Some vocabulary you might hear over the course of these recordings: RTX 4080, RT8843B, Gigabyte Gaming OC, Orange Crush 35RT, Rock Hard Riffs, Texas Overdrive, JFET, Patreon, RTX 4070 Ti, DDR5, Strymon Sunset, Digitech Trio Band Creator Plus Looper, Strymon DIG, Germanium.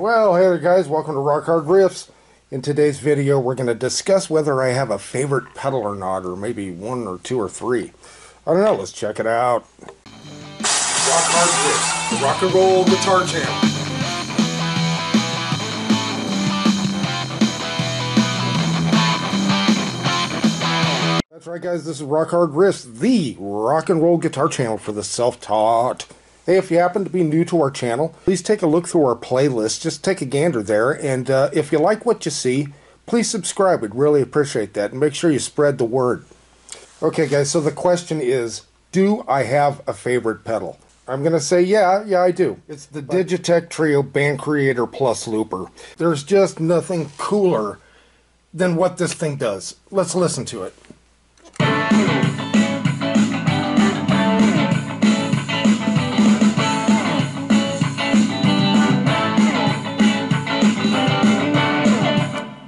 Well, hey there guys, welcome to Rock Hard Riffs. In today's video we're going to discuss whether I have a favorite pedal or not, or maybe one or two or three. I don't know, let's check it out. Rock Hard Riffs, the rock and roll guitar jam. That's right guys, this is Rock Hard Riffs, the rock and roll guitar channel for the self-taught. Hey, if you happen to be new to our channel, please take a look through our playlist. Just take a gander there, and if you like what you see, please subscribe. We'd really appreciate that, and make sure you spread the word. Okay guys, so the question is, do I have a favorite pedal? I'm going to say yeah I do. It's the Digitech Trio Band Creator Plus Looper. There's just nothing cooler than what this thing does. Let's listen to it.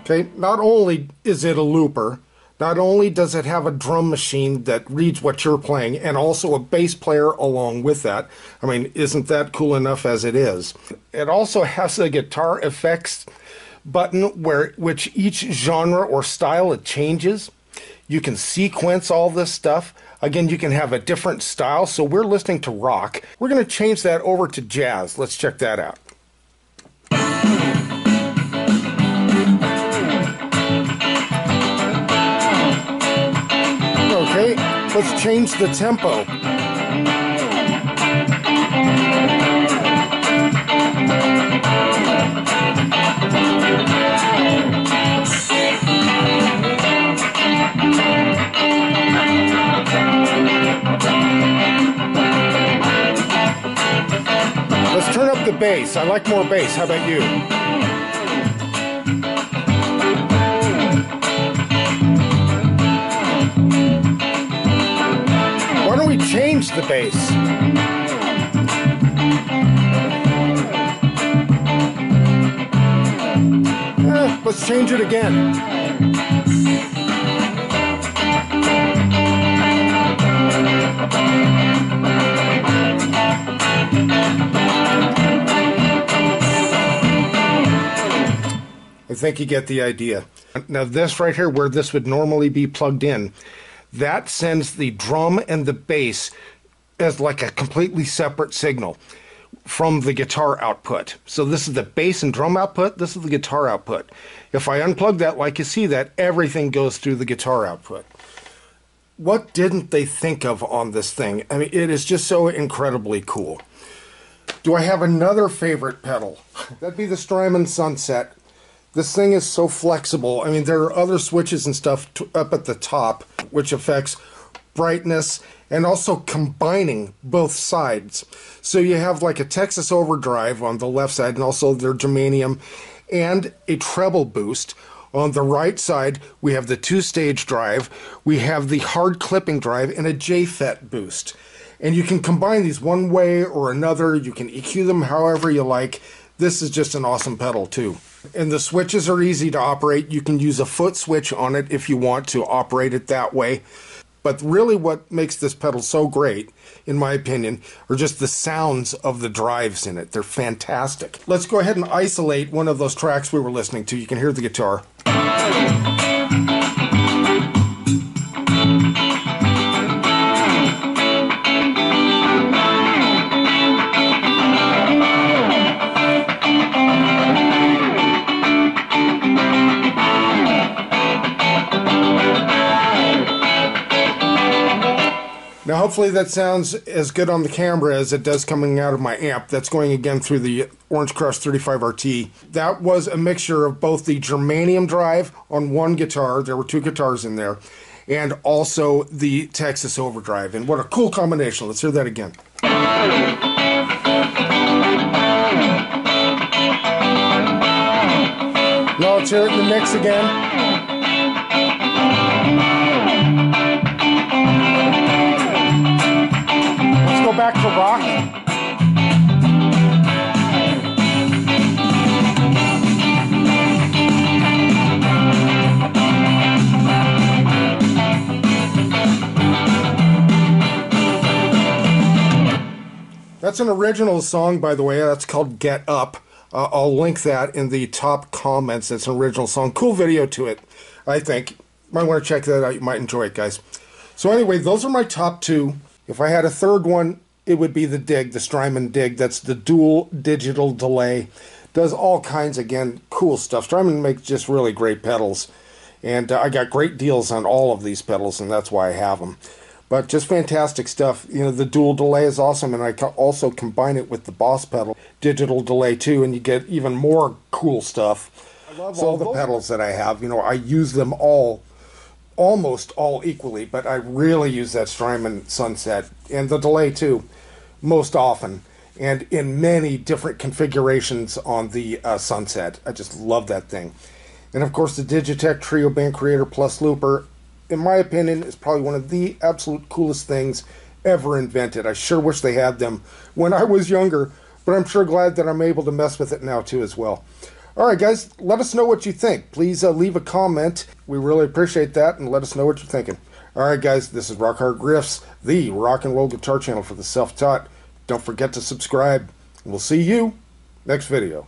Okay, not only is it a looper, not only does it have a drum machine that reads what you're playing, and also a bass player along with that. I mean, isn't that cool enough as it is? It also has a guitar effects button which each genre or style it changes. You can sequence all this stuff. Again, you can have a different style. So we're listening to rock. We're going to change that over to jazz. Let's check that out. Okay, let's change the tempo. Let's turn up the bass. I like more bass. How about you? Why don't we change the bass? Let's change it again. I think you get the idea. Now this right here, where this would normally be plugged in, that sends the drum and the bass as like a completely separate signal from the guitar output. So this is the bass and drum output, this is the guitar output. If I unplug that, like you see that, everything goes through the guitar output. What didn't they think of on this thing? I mean, it is just so incredibly cool. Do I have another favorite pedal? That'd be the Strymon Sunset. This thing is so flexible. I mean, there are other switches and stuff up at the top, which affects brightness, and also combining both sides. So you have like a Texas Overdrive on the left side, and also their Germanium, and a treble boost. On the right side, we have the two-stage drive, we have the hard clipping drive, and a JFET boost. And you can combine these one way or another, you can EQ them however you like. This is just an awesome pedal too. And the switches are easy to operate. You can use a foot switch on it if you want to operate it that way. But really what makes this pedal so great, in my opinion, are just the sounds of the drives in it. They're fantastic. Let's go ahead and isolate one of those tracks we were listening to. You can hear the guitar. Now hopefully that sounds as good on the camera as it does coming out of my amp. That's going again through the Orange Crush 35RT. That was a mixture of both the Germanium drive on one guitar, there were two guitars in there, and also the Texas Overdrive. And what a cool combination. Let's hear that again. Now let's hear it in the mix again. Back to rock. That's an original song, by the way. That's called Get Up. I'll link that in the top comments. It's an original song. Cool video to it, I think. Might want to check that out. You might enjoy it, guys. So anyway, those are my top two. If I had a third one, it would be the DIG, the Strymon DIG. That's the dual digital delay. Does all kinds, again, cool stuff. Strymon makes just really great pedals. And I got great deals on all of these pedals, and that's why I have them. But just fantastic stuff. You know, the dual delay is awesome, and I also combine it with the Boss pedal, digital delay too, and you get even more cool stuff. I love all the pedals that I have. You know, I use them all, almost all equally, but I really use that Strymon Sunset and the delay too, most often, and in many different configurations on the Sunset. I just love that thing. And of course the Digitech Trio Band Creator Plus Looper, in my opinion, is probably one of the absolute coolest things ever invented. I sure wish they had them when I was younger, but I'm sure glad that I'm able to mess with it now too as well. All right, guys, let us know what you think. Please leave a comment. We really appreciate that, and let us know what you're thinking. All right, guys, this is Rock Hard Riffs, the rock and roll guitar channel for the self-taught. Don't forget to subscribe. We'll see you next video.